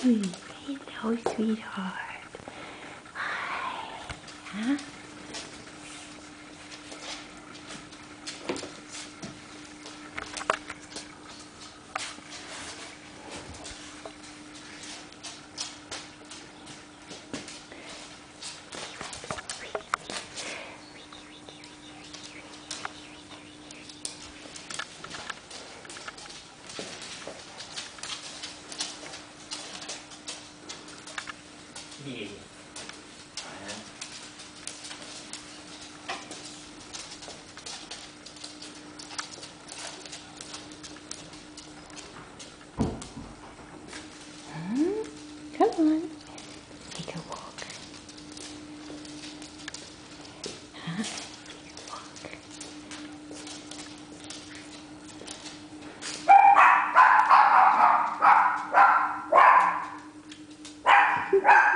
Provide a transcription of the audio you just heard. sweet. Hello, sweetheart. Hi. Huh? Yeah. Come on, take a walk. Huh? Take a walk.